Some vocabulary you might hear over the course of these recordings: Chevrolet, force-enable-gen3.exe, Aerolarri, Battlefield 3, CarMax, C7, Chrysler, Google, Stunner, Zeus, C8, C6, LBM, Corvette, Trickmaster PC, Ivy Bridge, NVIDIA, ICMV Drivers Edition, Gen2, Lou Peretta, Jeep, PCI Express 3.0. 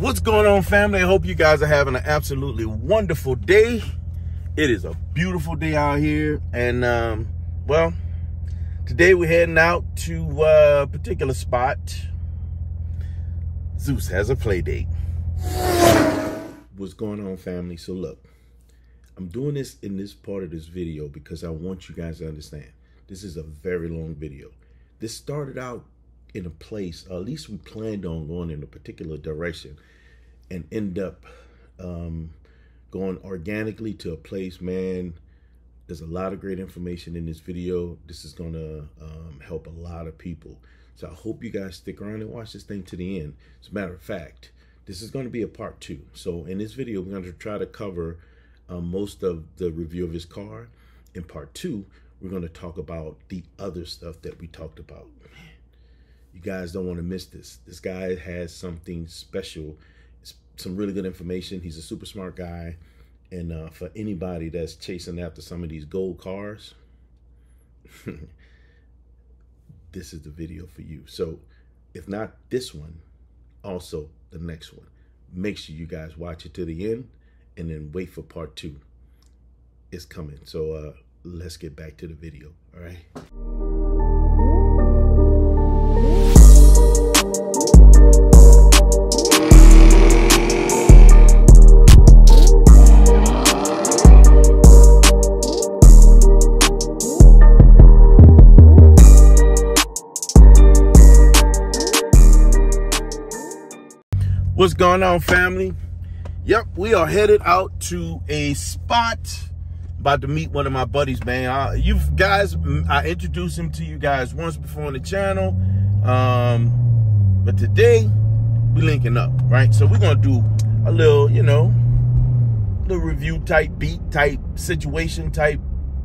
What's going on, family? I hope you guys are having an absolutely wonderful day. It is a beautiful day out here, and well, today we're heading out to a particular spot. Zeus has a play date. What's going on, family? So look, I'm doing this in this part of this video because I want you guys to understand this is a very long video. This started out in a place, or at least we planned on going in a particular direction, and end up going organically to a place. Man, there's a lot of great information in this video. This is gonna help a lot of people. So I hope you guys stick around and watch this thing to the end. As a matter of fact, this is gonna be a part two. So in this video, we're gonna try to cover most of the review of his car. In part two, we're gonna talk about the other stuff that we talked about. You guys don't want to miss this. This guy has something special. It's some really good information. He's a super smart guy. And for anybody that's chasing after some of these gold cars, this is the video for you. So if not this one, also the next one. Make sure you guys watch it to the end and then wait for part two. It's coming. So let's get back to the video. All right. What's going on, family? Yep, we are headed out to a spot. About to meet one of my buddies, man. I introduced him to you guys once before on the channel, but today we're linking up, right? So we're gonna do a little, you know, little review type, beat type, situation type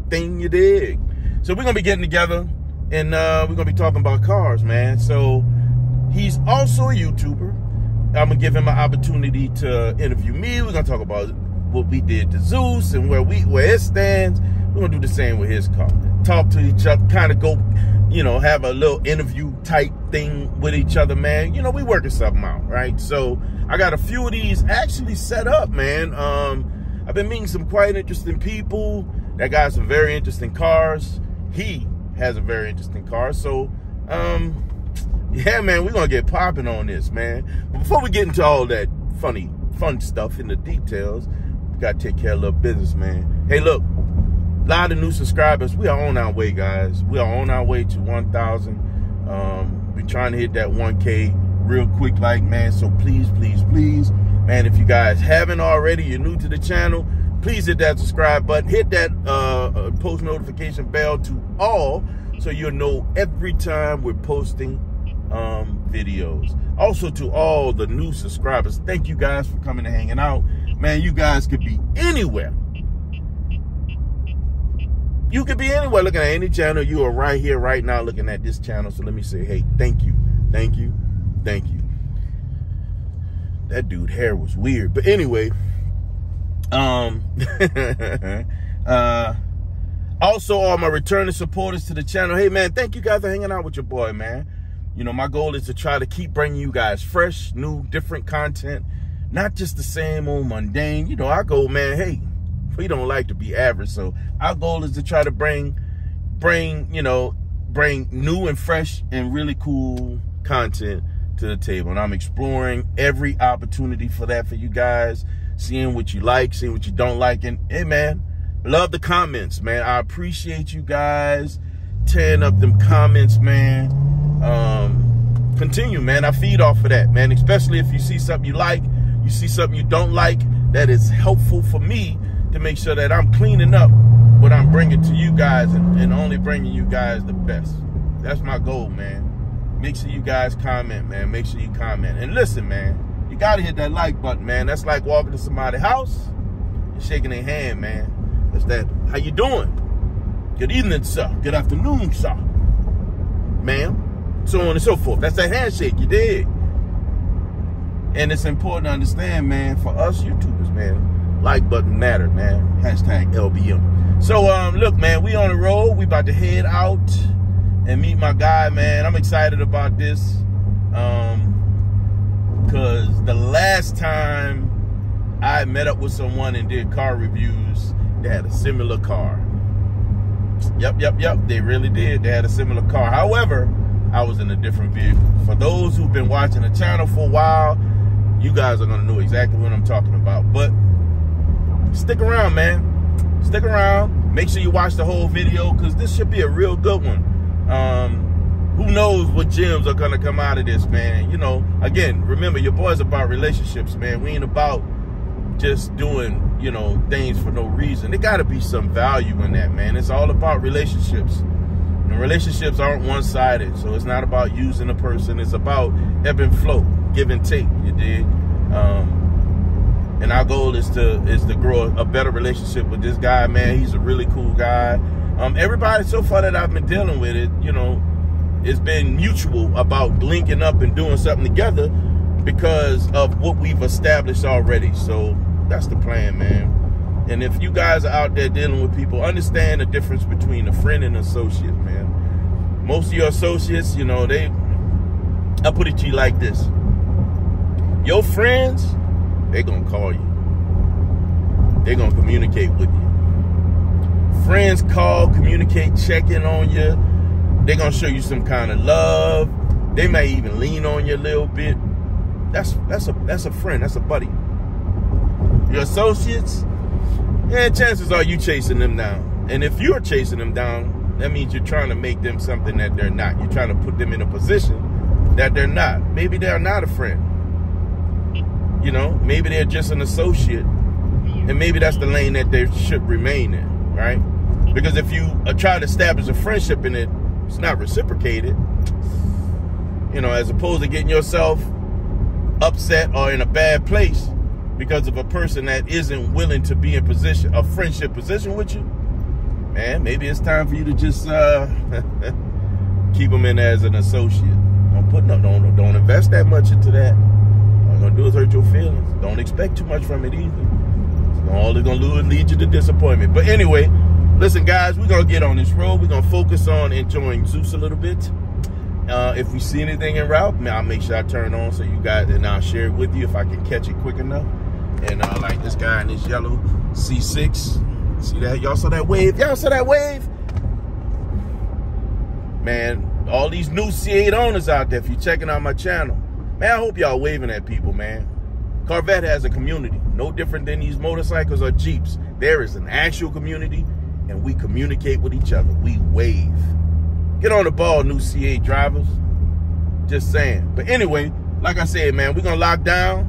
thing, you dig? So we're gonna be getting together, and we're gonna be talking about cars, man. So he's also a YouTuber. I'm gonna give him an opportunity to interview me. We're gonna talk about what we did to Zeus and where it stands. We're gonna do the same with his car. Talk to each other, kind of go, you know, have a little interview type thing with each other, man. You know, we working something out, right? So I got a few of these actually set up, man. I've been meeting some quite interesting people that got some very interesting cars. He has a very interesting car, so yeah, man, we're going to get popping on this, man. But before we get into all that fun stuff in the details, we got to take care of a little business, man. Hey, look, a lot of new subscribers. We are on our way, guys. We are on our way to 1,000. We're trying to hit that 1K real quick, like, man. So please, please, please, man, if you guys haven't already, you're new to the channel, please hit that subscribe button. Hit that post notification bell to all so you'll know every time we're posting videos. Also, to all the new subscribers, thank you guys for coming and hanging out, man. You guys could be anywhere. You could be anywhere looking at any channel. You are right here right now looking at this channel. So let me say, hey, thank you, thank you, thank you. That dude's hair was weird, but anyway, also all my returning supporters to the channel, hey man, thank you guys for hanging out with your boy, man. You know, my goal is to try to keep bringing you guys fresh, new, different content, not just the same old mundane. You know, our goal, man, hey, we don't like to be average. So our goal is to try to bring new and fresh and really cool content to the table. And I'm exploring every opportunity for that for you guys, seeing what you like, seeing what you don't like. And hey, man, love the comments, man. I appreciate you guys tearing up them comments, man. Continue, man. I feed off of that, man, especially if you see something you like, you see something you don't like, that is helpful for me to make sure that I'm cleaning up what I'm bringing to you guys, and only bringing you guys the best. That's my goal, man. Make sure you guys comment, man. Make sure you comment. And listen, man, you gotta hit that like button, man. That's like walking to somebody's house and shaking their hand, man. That's that, how you doing? Good evening, sir. Good afternoon, sir. Ma'am. So on and so forth. That's that handshake, you dig? And it's important to understand, man, for us YouTubers, man, like button matter, man. Hashtag LBM. So look, man, we on the road. We about to head out and meet my guy, man. I'm excited about this. Cause the last last time I met up with someone and did car reviews, they had a similar car. Yep, they really did. They had a similar car. However, I was in a different vehicle. For those who've been watching the channel for a while, you guys are gonna know exactly what I'm talking about. But stick around, man. Stick around. Make sure you watch the whole video, because this should be a real good one. Who knows what gems are gonna come out of this, man. You know, again, remember, your boy's about relationships, man. We ain't about just doing, you know, things for no reason. There gotta be some value in that, man. It's all about relationships. And relationships aren't one-sided, so it's not about using a person. It's about ebb and flow, give and take, you dig? And our goal is to grow a better relationship with this guy, man. He's a really cool guy. Everybody so far that I've been dealing with it, you know, it's been mutual about linking up and doing something together because of what we've established already. So that's the plan, man. And if you guys are out there dealing with people, understand the difference between a friend and an associate, man. Most of your associates, you know, I put it to you like this. Your friends, they're gonna call you. They're gonna communicate with you. Friends call, communicate, check in on you. They're gonna show you some kind of love. They may even lean on you a little bit. That's a friend, that's a buddy. Your associates, yeah, chances are you chasing them down. And if you're chasing them down, that means you're trying to make them something that they're not. You're trying to put them in a position that they're not. Maybe they're not a friend. You know, maybe they're just an associate. And maybe that's the lane that they should remain in, right? Because if you try to establish a friendship in it, it's not reciprocated, you know, as opposed to getting yourself upset or in a bad place because of a person that isn't willing to be in position, a friendship position with you, man. Maybe it's time for you to just keep them in as an associate. Don't invest that much into that. All it's gonna do is hurt your feelings. Don't expect too much from it either. All it's gonna do is lead you to disappointment. But anyway, listen, guys, we're going to get on this road. We're going to focus on enjoying Zeus a little bit. If we see anything en route, man, I'll make sure I turn on so you guys, and I'll share it with you if I can catch it quick enough. And like this guy in this yellow C6. See that? Y'all saw that wave? Y'all saw that wave? Man, all these new C8 owners out there, if you're checking out my channel, man, I hope y'all waving at people, man. Corvette has a community, no different than these motorcycles or Jeeps. There is an actual community. And we communicate with each other. We wave. Get on the ball, new C8 drivers. Just saying. But anyway, like I said, man, we're going to lock down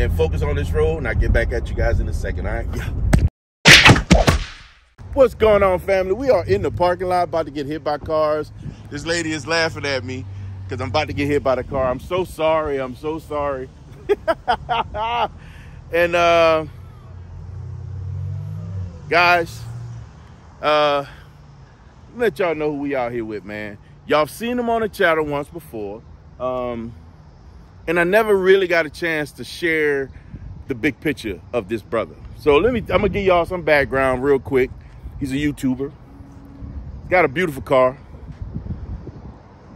and focus on this road. And I'll get back at you guys in a second, all right? Yeah. What's going on, family? We are in the parking lot, about to get hit by cars. This lady is laughing at me because I'm about to get hit by the car. I'm so sorry. I'm so sorry. And, guys... let y'all know who we out here with, man. Y'all seen him on the channel once before. And I never really got a chance to share the big picture of this brother. So I'm gonna give y'all some background real quick. He's a YouTuber. He's got a beautiful car.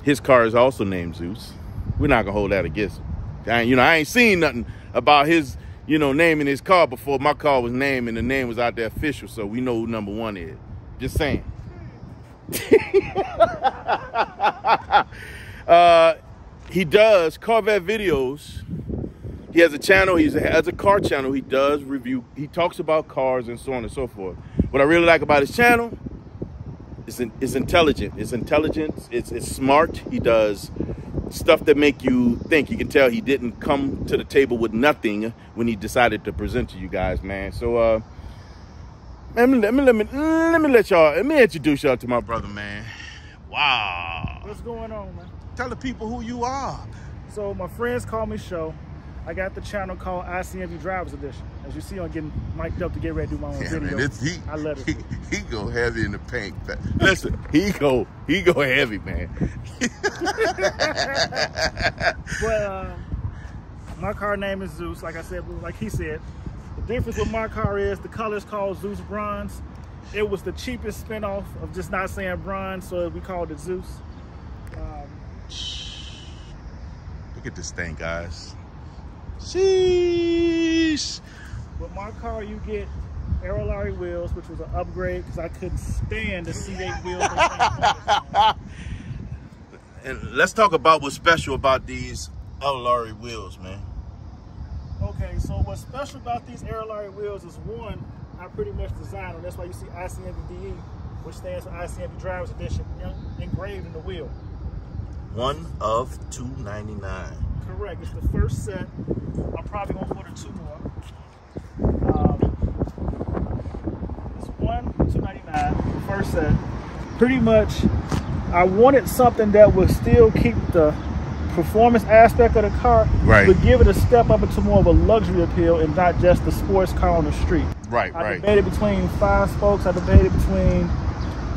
His car is also named Zeus. We're not gonna hold that against him. You know, I ain't seen nothing about his, you know, naming his car before my car was named, and the name was out there official, so we know who number one is. Just saying. He does Corvette videos. He has a channel. He has a car channel. He does review. He talks about cars and so on and so forth. What I really like about his channel is it's intelligent. It's intelligence. It's smart. He does stuff that make you think. You can tell he didn't come to the table with nothing when he decided to present to you guys, man. So, let me introduce y'all to my brother, man. Wow. What's going on, man? Tell the people who you are. So my friends call me Show. I got the channel called ICMV Drivers Edition. As you see, I'm getting mic'd up to get ready to do my own video. Man, I love it. He go heavy in the paint. Listen, he go heavy, man. But my car name is Zeus, like I said, like he said. The difference with my car is the color's called Zeus Bronze. It was the cheapest spinoff of just not saying bronze, so we called it Zeus. Look at this thing, guys. Sheesh. With my car, you get Aerolarri wheels, which was an upgrade because I couldn't stand the C8 wheels. And let's talk about what's special about these Aerolarri wheels, man. Okay, so what's special about these Aerolarri wheels is, one, I pretty much designed them. That's why you see ICMV DE, which stands for ICMV Drivers Edition, engraved in the wheel. One of $299. Correct. It's the first set. I'm probably going to order two more. It's $299, first set. Pretty much, I wanted something that would still keep the performance aspect of the car, right, but give it a step up into more of a luxury appeal and not just the sports car on the street. Right, right. I debated between five spokes. I debated between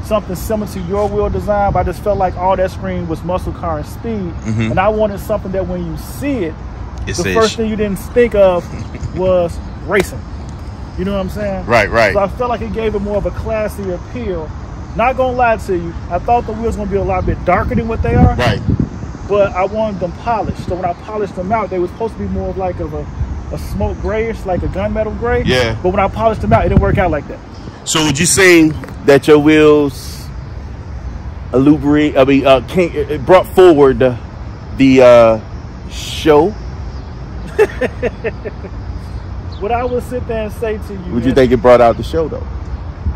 something similar to your wheel design, but I just felt like all that screen was muscle car and speed, and I wanted something that when you see it, the first thing you didn't think of was racing. You know what I'm saying? Right, right. So I felt like it gave it more of a classy appeal. Not gonna lie to you, I thought the wheels were gonna be a lot bit darker than what they are. Right. But I wanted them polished. So when I polished them out, they were supposed to be more of like a smoke grayish, like a gunmetal gray. Yeah. But when I polished them out, it didn't work out like that. So would you say that your wheels illuminate? I mean, it brought forward the show? What I would sit there and say to you. Would you think it brought out the show though?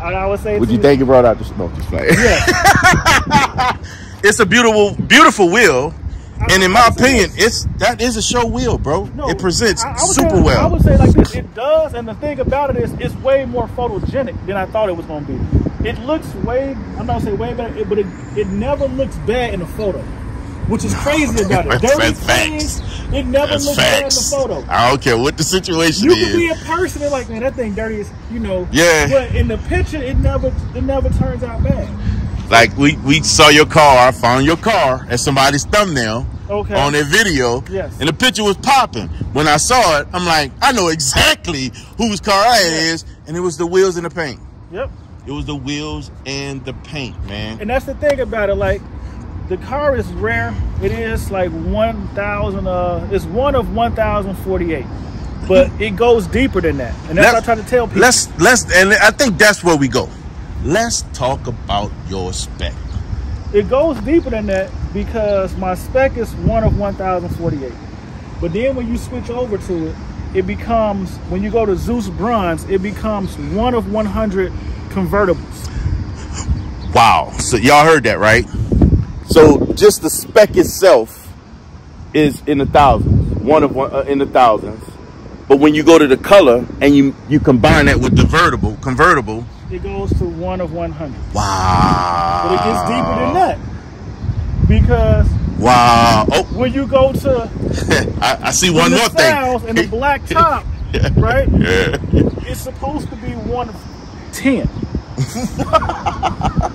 I would say. Would you think it brought out the show? Just like. Yeah. It's a beautiful, beautiful wheel. And in my opinion, that is a show wheel, bro. No, it presents super well. I would say like this, it does, and the thing about it is it's way more photogenic than I thought it was going to be. It looks way, I'm not going to say way better, but it never looks bad in a photo, which is crazy about it. It never looks bad in the photo. I don't care what the situation is. You can be in person and like, man, that thing dirty is, you know. Yeah. But in the picture, it never turns out bad. Like we saw your car, found your car as somebody's thumbnail on their video, and the picture was popping. When I saw it, I'm like, I know exactly whose car it is, and it was the wheels and the paint. Yep. It was the wheels and the paint, man. And that's the thing about it, like the car is rare. It is like 1,000. It's one of 1,048. But it goes deeper than that, and that's what I try to tell people. And I think that's where we go. Let's talk about your spec. It goes deeper than that because my spec is one of 1,048. But then when you switch over to it, it becomes, when you go to Zeus Bronze, it becomes one of 100 convertibles. Wow. So y'all heard that, right? So just the spec itself is in the thousands, in the thousands. But when you go to the color and you combine that with the convertible, it goes to one of 100. Wow. But it gets deeper than that. Because when you go to I see one more thing. And the black top, right? Yeah. It's supposed to be one of 10.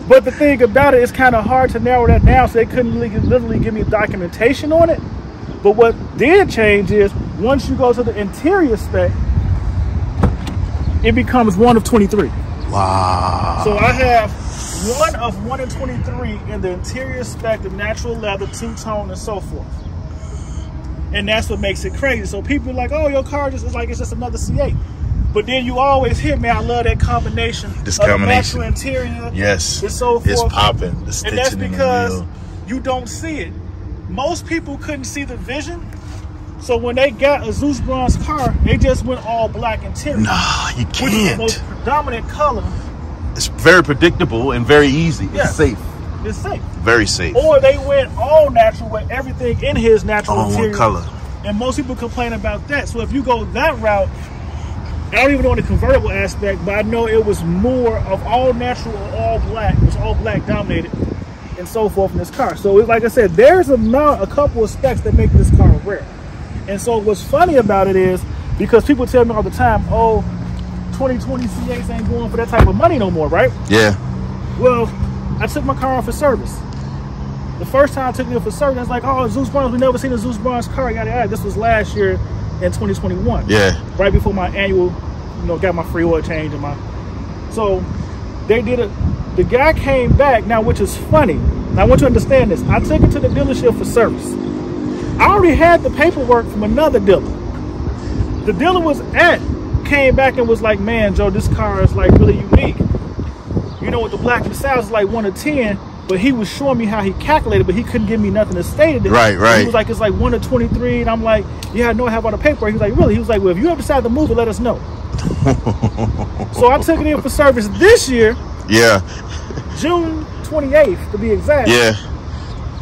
But the thing about it, it's kind of hard to narrow that down, so they couldn't literally give me documentation on it. But what did change is once you go to the interior spec, it becomes one of 23. Wow. So I have one of 1 in 23 in the interior spec of natural leather, two-tone, and so forth. And that's what makes it crazy. So people are like, oh, your car just is like, it's just another C8. But then you always hear me, I love that combination. This combination. Natural interior. Yes. And so forth. It's popping. And that's because you don't see it. Most people couldn't see the vision. So when they got a Zeus Bronze car, they just went all black interior. Nah, you can't. Which is the most predominant color. It's very predictable and very easy. Yeah. It's safe. It's safe. Very safe. Or they went all natural with everything in his natural interior. All one color. And most people complain about that. So if you go that route, I don't even know the convertible aspect, but I know it was more of all natural or all black. It was all black dominated and so forth in this car. So it's like I said, there's a couple of specs that make this car rare. And so what's funny about it is because people tell me all the time, oh, 2020 C8s ain't going for that type of money no more, right? Yeah. Well, I took my car on for service. The first time I took it for service, I was like, oh, Zeus Bronze, we never seen a Zeus Bronze car. This was last year in 2021. Yeah. Right before my annual, got my free oil change and my. So they did it. The guy came back now, which is funny. Now, I want you to understand this. I took it to the dealership for service. I already had the paperwork from another dealer. The dealer was at came back and was like, man, Joe, this car is like really unique. You know what, the black LaSalle is like 1 to 10, but he was showing me how he calculated, but he couldn't give me nothing that stated it. Right, right. He was like, it's like 1 to 23, and I'm like, yeah, I know I have all the paperwork. He was like, really? He was like, well, if you ever decide to move it, let us know. So I took it in for service this year. Yeah. June 28th to be exact. Yeah.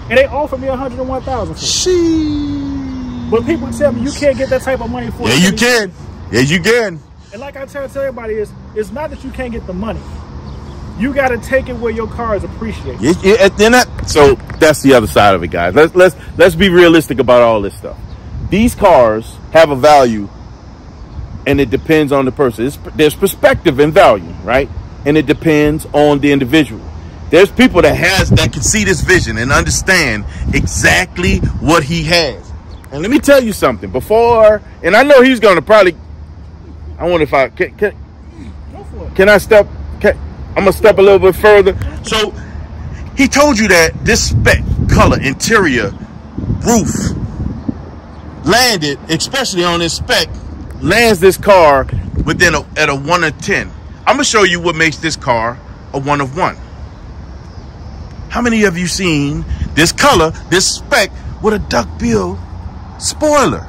And they offered me $101,000 for it. Sheesh. But people tell me you can't get that type of money for it. Yeah, you can. Yeah, you can. And like I tell everybody is, it's not that you can't get the money. You got to take it where your car is appreciated. So that's the other side of it, guys. Let's be realistic about all this stuff. These cars have a value, and it depends on the person. There's perspective and value, right? And it depends on the individual. There's people that can see this vision and understand exactly what he has. And let me tell you something. Before, and I know he's going to probably, I wonder if I can. Go for it. Can I step? I'm gonna step a little bit further. So he told you that this spec, color, interior, roof landed, especially on this spec, lands this car within at a 1 of 10. I'm gonna show you what makes this car a 1 of 1. How many of you seen this color, this spec with a duckbill spoiler?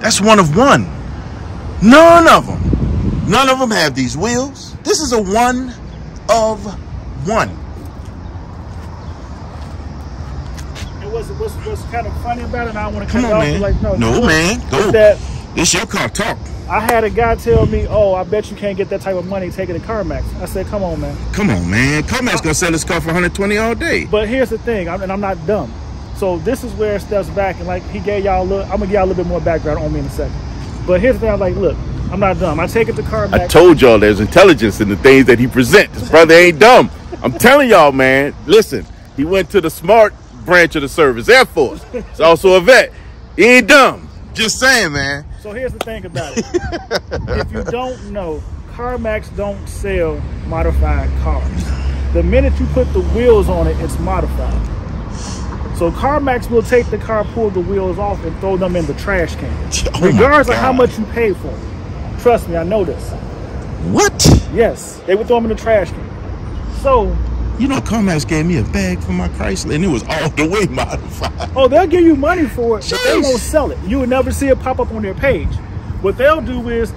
That's 1 of 1. None of them. None of them have these wheels. This is a 1 of 1. And what's kind of funny about it, I don't want to cut it off. You're like, no, man, go. It's your car, talk. I had a guy tell me, oh, I bet you can't get that type of money taking to CarMax. I said, come on, man. Come on, man. CarMax gonna sell this car for 120 all day. But here's the thing, I'm not dumb. So this is where it steps back, and like he gave y'all a little, I'm gonna give y'all a little bit more background on me in a second. But here's the thing, I'm like, look, I'm not dumb. I take it to CarMax. I told y'all there's intelligence in the things that he presents. This brother ain't dumb. I'm telling y'all, man. Listen, he went to the smart branch of the service, Air Force. He's also a vet. He ain't dumb. Just saying, man. So here's the thing about it. If you don't know, CarMax don't sell modified cars. The minute you put the wheels on it, it's modified. So CarMax will take the car, pull the wheels off, and throw them in the trash can. Oh, regardless of how much you pay for it. Trust me, I know this. What? Yes, they would throw them in the trash can. So, you know, CarMax gave me a bag for my Chrysler, and it was all the way modified. Oh, they'll give you money for it, but they won't sell it. You will never see it pop up on their page. What they'll do is,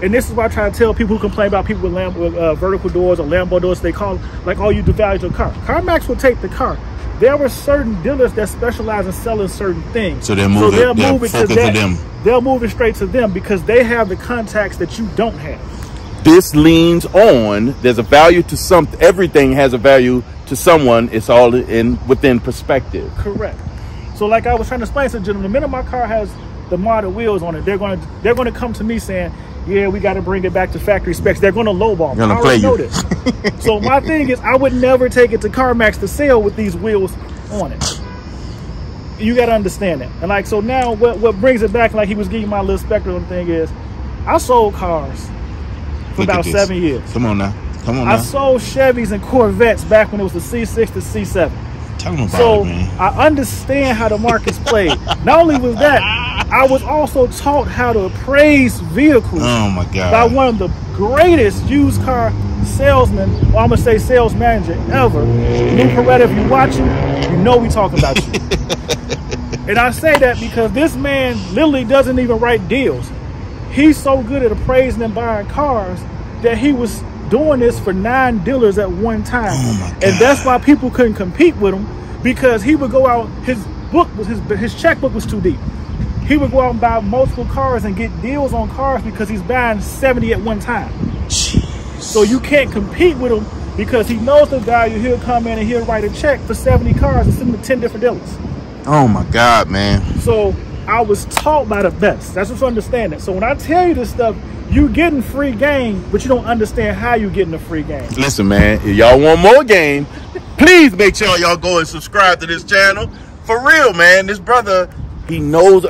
and this is why I try to tell people who complain about people with vertical doors or Lambo doors, they call like, oh, you devalued your car. CarMax will take the car. There were certain dealers that specialize in selling certain things. So they'll move it to them. They'll move it straight to them because they have the contacts that you don't have. This leans on, there's a value to something. Everything has a value to someone. It's all within perspective. Correct. So like I was trying to explain to the gentleman, the minute my car has the model wheels on it, they're going to come to me saying, yeah, we got to bring it back to factory specs. They're going to lowball me. I already know this. So my thing is, I would never take it to CarMax to sell with these wheels on it. You got to understand that. And like, so now what brings it back, like he was giving my little spectrum thing is, I sold cars for about 7 years. Come on now. Come on now. I sold Chevys and Corvettes back when it was the C6 to C7. Tell them about it, man. I understand how the market's played. Not only was that, I was also taught how to appraise vehicles by one of the greatest used car salesmen, or I'm going to say sales manager ever. Lou Peretta, if you're watching, you know we talking about you. And I say that because this man literally doesn't even write deals. He's so good at appraising and buying cars that he was doing this for 9 dealers at one time. And that's why people couldn't compete with him, because he would go out, his checkbook was too deep. He would go out and buy multiple cars and get deals on cars because he's buying 70 at one time. Jeez. So you can't compete with him because he knows the value. He'll come in and he'll write a check for 70 cars and send them to 10 different dealers. Oh my God, man. So I was taught by the best. That's what you understand that. So when I tell you this stuff, you getting free game, but you don't understand how you getting a free game. Listen, man, if y'all want more game, please make sure y'all go and subscribe to this channel. For real, man, this brother, he knows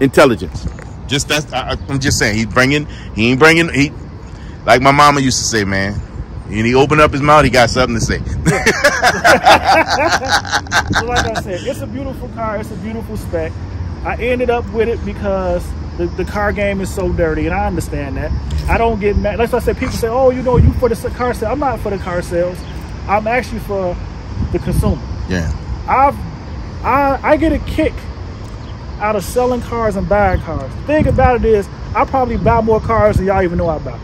intelligence. Just that's I'm just saying, he ain't bringing, like my mama used to say, man, And he opened up his mouth, he got something to say. So like I said, it's a beautiful car. It's a beautiful spec. I ended up with it because the car game is so dirty, and I understand that. I don't get mad. Like I said, people say, oh, you know, you for the car sale. I'm not for the car sales. I'm actually for the consumer. Yeah. I get a kick out of selling cars and buying cars. The thing about it is, I probably buy more cars than y'all even know I buy.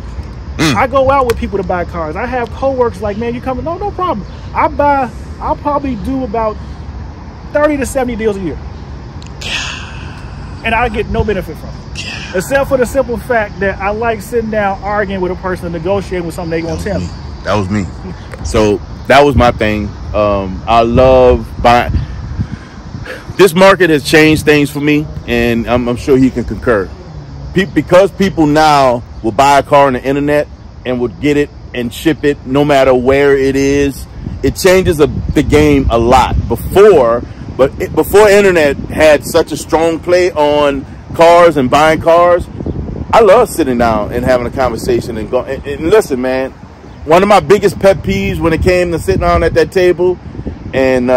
I go out with people to buy cars. I have co-workers like, man, you coming? No, no problem. I'll probably do about 30 to 70 deals a year. And I get no benefit from it. Except for the simple fact that I like sitting down arguing with a person and negotiating with something they're going to tell me. That was me. So that was my thing. I love buying. This market has changed things for me, and I'm sure he can concur. Because people now will buy a car on the internet and will get it and ship it no matter where it is, it changes the game a lot. Before internet had such a strong play on cars and buying cars, I love sitting down and having a conversation and going. And listen, man, one of my biggest pet peeves when it came to sitting down at that table and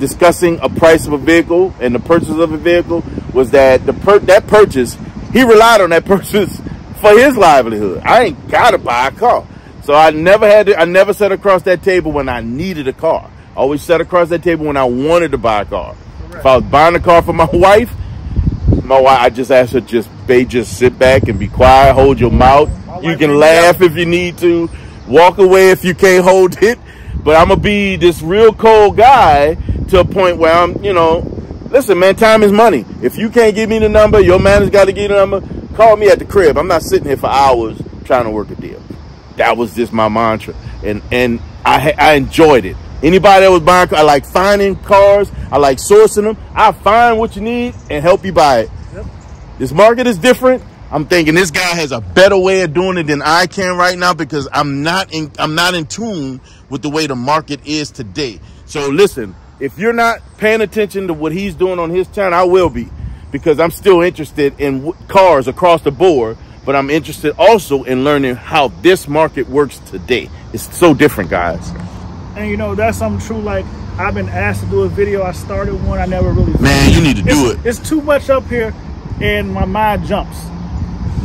discussing a price of a vehicle and the purchase of a vehicle was that that purchase, he relied on that purchase for his livelihood. I ain't gotta buy a car. So I never sat across that table when I needed a car. I always sat across that table when I wanted to buy a car. Correct. If I was buying a car for my wife, I just asked her, just sit back and be quiet, hold your mouth. You can laugh if you need to, walk away if you can't hold it. But I'm gonna be this real cold guy to a point where I'm, you know, listen, man, time is money. If you can't give me the number, your manager's got to give you the number. Call me at the crib. I'm not sitting here for hours trying to work a deal. That was just my mantra, and I enjoyed it. Anybody that was buying cars, I like finding cars. I like sourcing them. I find what you need and help you buy it. Yep. This market is different. I'm thinking this guy has a better way of doing it than I can right now because I'm not in tune with the way the market is today. So listen, if you're not paying attention to what he's doing on his channel, I will be, because I'm still interested in cars across the board, but I'm interested also in learning how this market works today. It's so different, guys. And you know, that's something true. Like, I've been asked to do a video. I started one. I never really finished. Man, you need to do it. It's too much up here, and my mind jumps.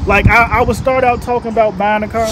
Like, I would start out talking about buying a car,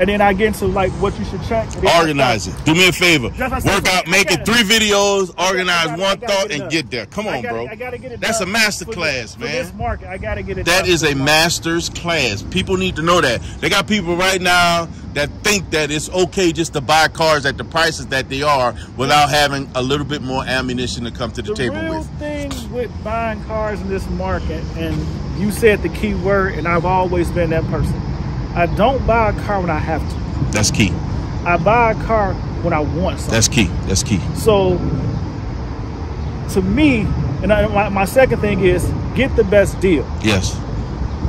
and then I get into, like, what you should check. Organize it. Do me a favor. Work out, make it 3 videos, organize one thought, and get there. Come on, bro. I gotta get it. That's a master class, man. For this market, I gotta get it. That is a master's class. People need to know that. They got people right now that think that it's okay just to buy cars at the prices that they are without having a little bit more ammunition to come to the table with. The real thing with buying cars in this market, and you said the key word, and I've always been that person. I don't buy a car when I have to. That's key. I buy a car when I want something. That's key. That's key. So, to me, my second thing is get the best deal. Yes.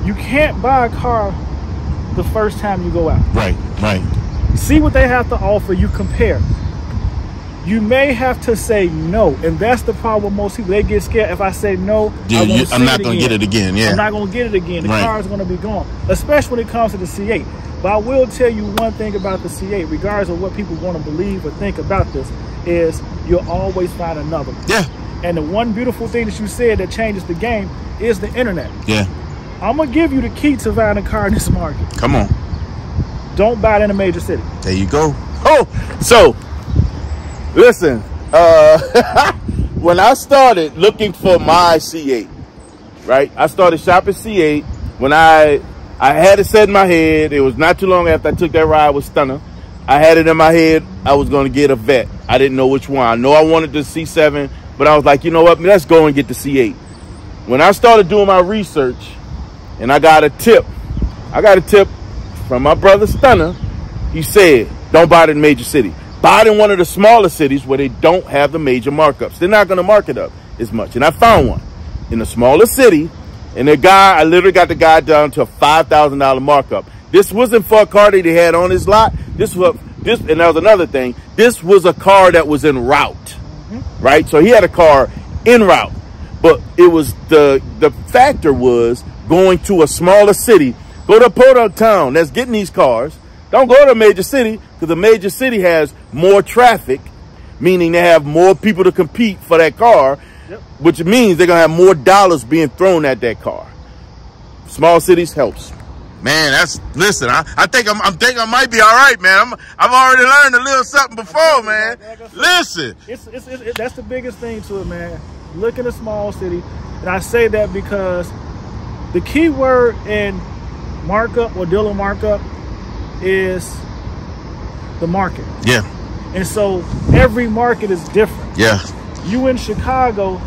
You can't buy a car the first time you go out. Right, right. See what they have to offer. You compare. You may have to say no, and that's the problem with most people. They get scared. If I say no, I'm not going to get it again. Yeah, I'm not going to get it again. The car is going to be gone, especially when it comes to the C8. But I will tell you one thing about the C8, regardless of what people want to believe or think about this, is you'll always find another one. Yeah. And the one beautiful thing that you said that changes the game is the internet. Yeah. I'm going to give you the key to buying a car in this market. Come on. Don't buy it in a major city. There you go. Oh, so... listen, when I started looking for my C8, right? I started shopping C8 when I had it set in my head. It was not too long after I took that ride with Stunner. I had it in my head I was going to get a Vet. I didn't know which one. I know I wanted the C7, but I was like, you know what? Let's go and get the C8. When I started doing my research and I got a tip from my brother Stunner. He said, don't buy it in a major city. Buy it in one of the smaller cities where they don't have the major markups. They're not going to mark it up as much. And I found one in a smaller city. And the guy, I literally got the guy down to a $5,000 markup. This wasn't for a car that he had on his lot. And that was another thing. This was a car that was en route, right? So he had a car en route. But it was the factor was going to a smaller city. Go to a podunk town that's getting these cars. Don't go to a major city. because a major city has more traffic, meaning they have more people to compete for that car, yep, which means they're gonna have more dollars being thrown at that car. Small cities helps. Man, that's, listen, I think I might be all right, man. I've already learned a little something before, man. Listen. That's the biggest thing to it, man. Look in a small city. And I say that because the key word in markup or dealer markup is the market. Yeah. And so every market is different. Yeah. You in Chicago,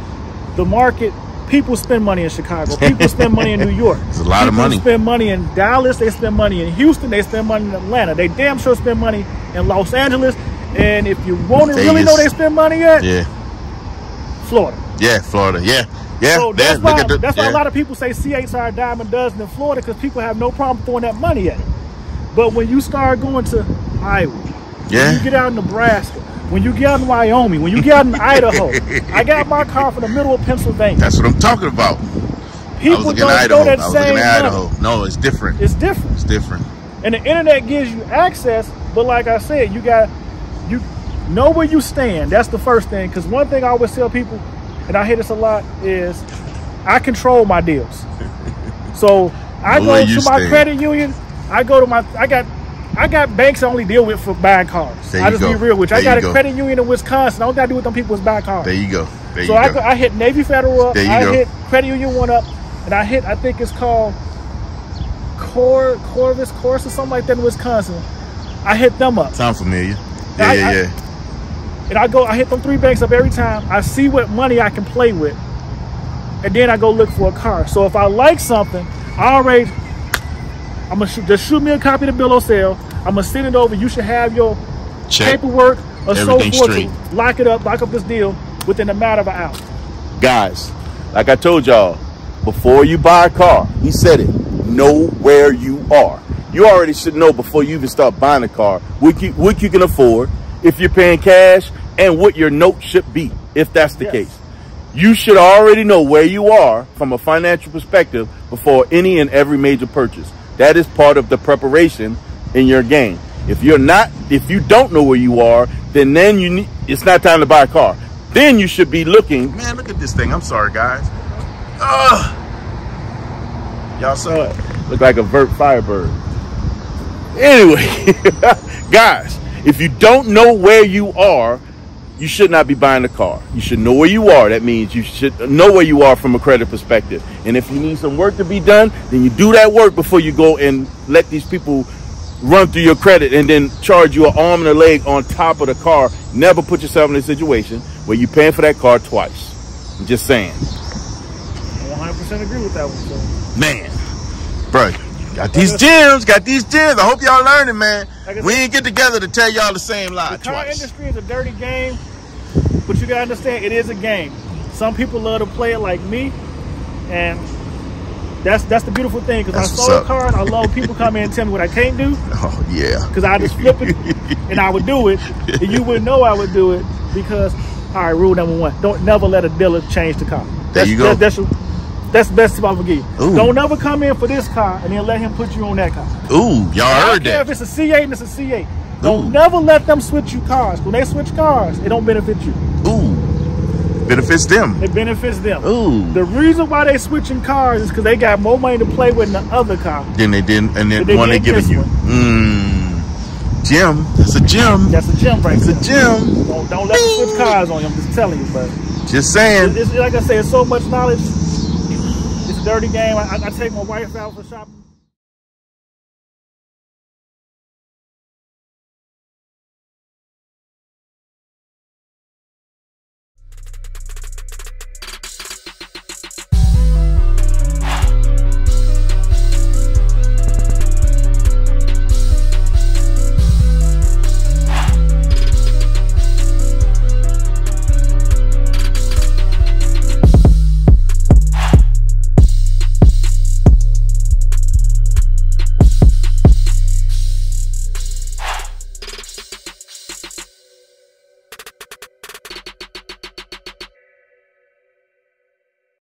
the market, people spend money in Chicago. People spend money in New York. It's a lot of money. People spend money in Dallas. They spend money in Houston. They spend money in Atlanta. They damn sure spend money in Los Angeles. And if you want to really know they spend money at, yeah, Florida. Yeah, Florida. Yeah, yeah. So that's why, that's why a lot of people say CHR Diamond doesn't in Florida, because people have no problem throwing that money at it. But when you start going to Iowa, yeah, when you get out in Nebraska, when you get out in Wyoming, when you get out in Idaho, I got my car from the middle of Pennsylvania. That's what I'm talking about. People don't know that same money. No, it's different. It's different. It's different. And the internet gives you access, but like I said, you know where you stand. That's the first thing. Because one thing I always tell people, and I hear this a lot, is I control my deals. So I go to my credit union. I go to my, I got banks I only deal with for buying cars. I just be real with you. I got a credit union in Wisconsin. I don't got to do with them people is buying cars. There you go. So I hit Navy Federal up. I hit Credit Union One up. And I hit, I think it's called Corvus or something like that in Wisconsin. I hit them up. Sound familiar. Yeah, yeah, yeah. And I go, I hit them three banks up every time. I see what money I can play with. And then I go look for a car. So if I like something, I already... I'm gonna just shoot me a copy of the bill of sale. I'm gonna send it over. You should have your paperwork or so forth. Lock it up. Lock up this deal within a matter of an hour. Guys, like I told y'all, before you buy a car, he said it. Know where you are. You already should know before you even start buying a car what you can afford, if you're paying cash, and what your note should be, if that's the case. You should already know where you are from a financial perspective before any and every major purchase. That is part of the preparation in your game. If you're not, if you don't know where you are, then you need, it's not time to buy a car. Then you should be looking. Man, look at this thing. I'm sorry, guys. Y'all saw it. Looked like a vert Firebird. Anyway, guys, if you don't know where you are, you should not be buying a car. You should know where you are. That means you should know where you are from a credit perspective. And if you need some work to be done, then you do that work before you go and let these people run through your credit and then charge you an arm and a leg on top of the car. Never put yourself in a situation where you're paying for that car twice. I'm just saying. I 100% agree with that one, though. Man, bro, got these gems, I hope y'all learning, man. Like we ain't get together to tell y'all the same lie twice. The car industry is a dirty game, but you gotta understand it is a game. Some people love to play it like me, and that's the beautiful thing, because I sold a car and I love people come in and tell me what I can't do. Oh yeah. Because I just flip it and I would do it, and you wouldn't know I would do it because, all right, rule number one, don't never let a dealer change the car. There you go. That's the best tip I would give. Don't ever come in for this car and then let him put you on that car. Ooh, y'all heard that. I don't care if it's a C8 and it's a C8. Don't never let them switch you cars. When they switch cars, it don't benefit you. Ooh, benefits them. It benefits them. Ooh. The reason why they switching cars is because they got more money to play with in the other car than they didn't, and then one they giving you. Gem. That's a gem. That's a gem right there. It's a gem. Don't let them switch cars on you. I'm just telling you, but just saying. It's like I said, so much knowledge. Dirty game. I take my wife out for shopping.